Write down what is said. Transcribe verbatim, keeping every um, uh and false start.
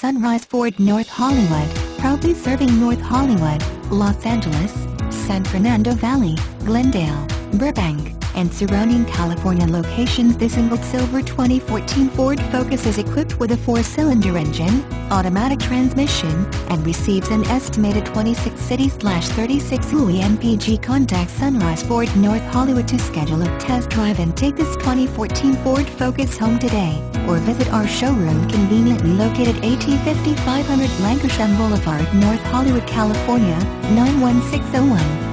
Sunrise Ford North Hollywood, proudly serving North Hollywood, Los Angeles, San Fernando Valley, Glendale, Burbank, and surrounding California locations. This Ingot Silver twenty fourteen Ford Focus is equipped with a four-cylinder engine, automatic transmission, and receives an estimated twenty-six city slash thirty-six U E M P G. Contact Sunrise Ford North Hollywood to schedule a test drive and take this twenty fourteen Ford Focus home today, or visit our showroom conveniently located at fifty-five hundred Lankershim Boulevard, North Hollywood, California, nine one six oh one.